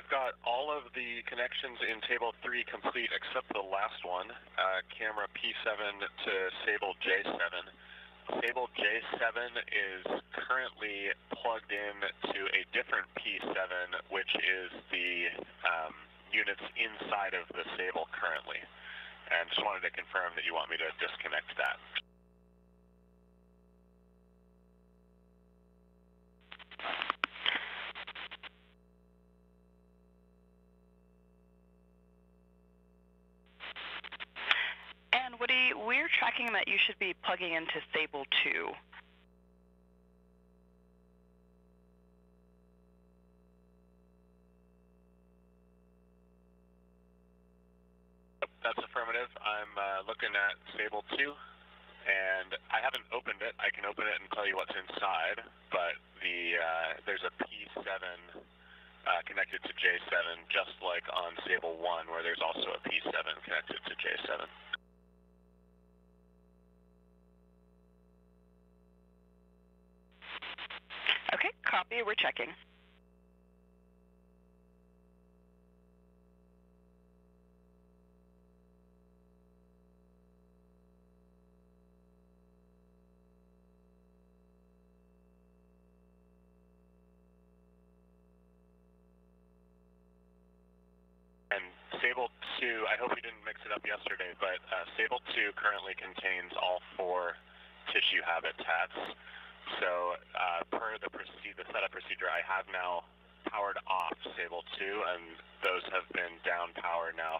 I've got all of the connections in table 3 complete except the last one, camera P7 to Sable J7. Sable J7 is currently plugged in to a different P7, which is the units inside of the Sable currently. And just wanted to confirm that you want me to disconnect that. And Woody, we're tracking that you should be plugging into Sable 2. That's affirmative. I'm looking at Sable 2, and I haven't opened it. I can open it and tell you what's inside, but there's a P7 connected to J7, just like on Sable 1, where there's also a P7 connected to J7. Okay, copy. We're checking. Sable 2, I hope we didn't mix it up yesterday, but Sable 2 currently contains all 4 tissue habitats. So per the setup procedure, I have now powered off Sable 2, and those have been down power now